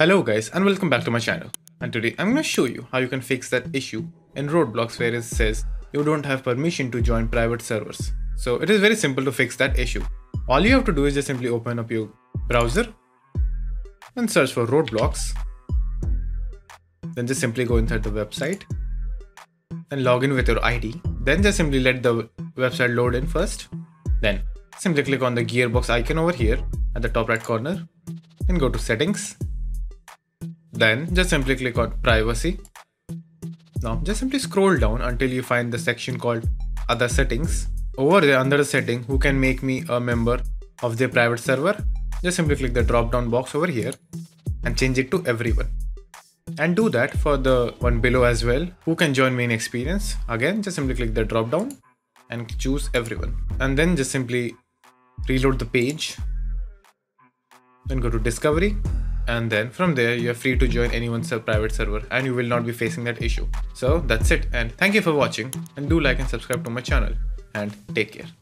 Hello guys and welcome back to my channel, and today I'm going to show you how you can fix that issue in Roblox where it says you don't have permission to join private servers. So it is very simple to fix that issue. All you have to do is just simply open up your browser and search for Roblox, then just simply go inside the website and log in with your ID. Then just simply let the website load in first, then simply click on the gearbox icon over here at the top right corner and go to settings. Then just simply click on privacy. Now just simply scroll down until you find the section called other settings. Over there under the setting who can make me a member of their private server, just simply click the drop down box over here and change it to everyone. And do that for the one below as well, who can join me in experience. Again just simply click the drop down and choose everyone, and then just simply reload the page, then go to discovery. And then from there, you're free to join anyone's private server and you will not be facing that issue. So that's it, and thank you for watching, and do like and subscribe to my channel, and take care.